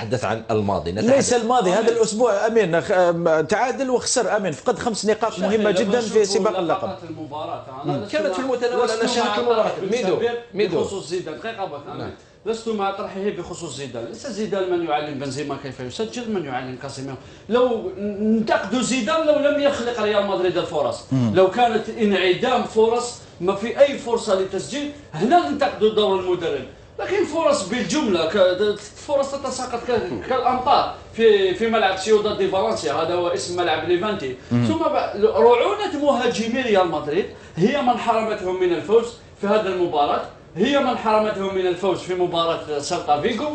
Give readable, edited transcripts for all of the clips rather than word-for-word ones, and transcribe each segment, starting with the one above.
نتحدث عن الماضي، ليس الماضي. هذا الأسبوع أمين تعادل وخسر أمين، فقد 5 نقاط مهمة جدا في سباق اللقب. المباراة كانت في المتناول، أنا شاهدت المباراة. ميدو بخصوص زيدان دقيقة أمين، لست مع طرحه بخصوص زيدان. ليس زيدان من يعلم بنزيما كيف يسجل، من يعلم كاسيميرو. لو انتقدوا زيدان لو لم يخلق ريال مدريد الفرص، لو كانت انعدام فرص ما في أي فرصة للتسجيل هنا ننتقدوا دور المدرب، لكن فرص بالجملة فرص تتساقط كالأمطار في ملعب سيوداد دي فالنسيا، هذا هو اسم ملعب ليفانتي. ثم رعونة مهاجمي ريال مدريد هي من حرمتهم من الفوز في هذه المباراة، هي من حرمتهم من الفوز في مباراة سالتا فيغو.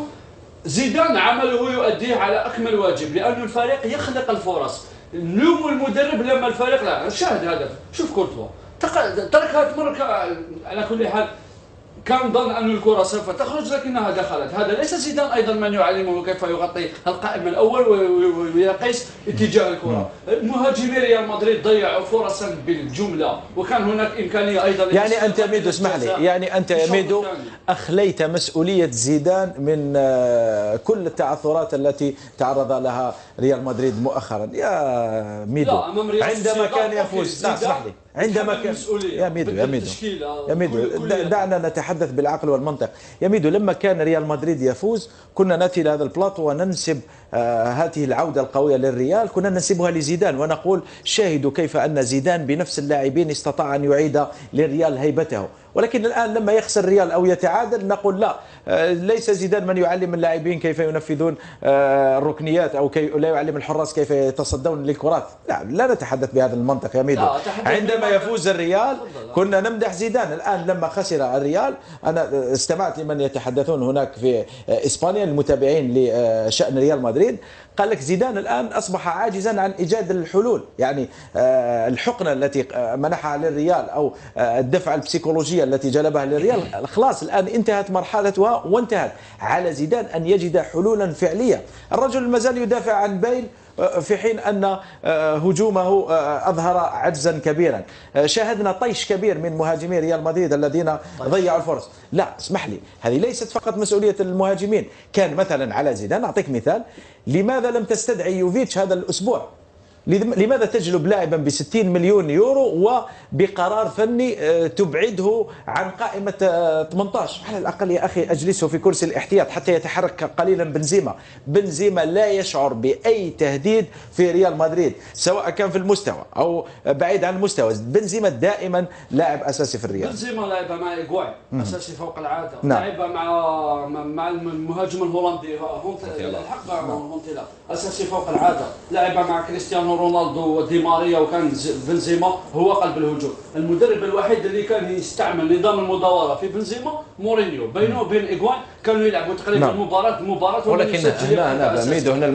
زيدان عمله يؤديه على أكمل واجب، لأن الفريق يخلق الفرص. نلوم المدرب لما الفريق لا شاهد هدف، شوف كورتوا تركها تمر. على كل حال كان ظن أن الكرة سوف تخرج لكنها دخلت. هذا ليس زيدان أيضا من يعلمه كيف يغطي القائم الأول ويقيس اتجاه الكرة. مهاجمي ريال مدريد ضيعوا فرصا بالجملة، وكان هناك إمكانية أيضا. يعني أنت يا ميدو اسمح لي، يعني أنت يا ميدو أخليت مسؤولية زيدان من كل التعثرات التي تعرض لها ريال مدريد مؤخرا يا ميدو. عندما كان يفوز، لا اسمح لي، عندما كان يا ميدو دعنا نتحدث بالعقل والمنطق. يا ميدو لما كان ريال مدريد يفوز كنا نأتي لهذا البلاطو وننسب هذه العودة القوية للريال، كنا ننسبها لزيدان ونقول شاهدوا كيف أن زيدان بنفس اللاعبين استطاع أن يعيد للريال هيبته. ولكن الآن لما يخسر الريال أو يتعادل نقول لا، ليس زيدان من يعلم اللاعبين كيف ينفذون الركنيات أو لا يعلم الحراس كيف يتصدون للكرات. لا نتحدث بهذا المنطق يا ميدو. عندما يفوز الريال كنا نمدح زيدان، الآن لما خسر الريال أنا استمعت لمن يتحدثون هناك في إسبانيا المتابعين لشأن ريال مدريد، قال لك زيدان الآن أصبح عاجزا عن إيجاد الحلول. يعني الحقنة التي منحها للريال أو الدفعة البسيكولوجية التي جلبها للريال خلاص الآن انتهت مرحلتها وانتهت. على زيدان أن يجد حلولا فعلية. الرجل مازال يدافع عن بيل في حين أن هجومه أظهر عجزا كبيرا. شاهدنا طيش كبير من مهاجمي ريال مدريد الذين ضيعوا الفرص. لا اسمح لي، هذه ليست فقط مسؤولية المهاجمين. كان مثلا على زيدان، أعطيك مثال، لماذا لم تستدعي يوفيتش هذا الأسبوع؟ لماذا تجلب لاعبا ب 60 مليون يورو وبقرار فني تبعده عن قائمة 18؟ على الأقل يا أخي أجلسه في كرسي الاحتياط حتى يتحرك قليلا. بنزيما لا يشعر بأي تهديد في ريال مدريد، سواء كان في المستوى أو بعيد عن المستوى. بنزيما دائما لاعب أساسي في الريال. بنزيما لعب مع هيغواين أساسي فوق العادة، لعب مع المهاجم الهولندي هونتيلار أساسي فوق العادة، لعب مع كريستيانو رونالدو ودي ماريا، وكان بنزيما هو قلب الهجوم. المدرب الوحيد اللي كان يستعمل نظام المداوره في بنزيما مورينيو، بينه وبين إيغوان كانوا يلعبوا تقريبا مباراه مباراه، ولكن هنا ميدو هنا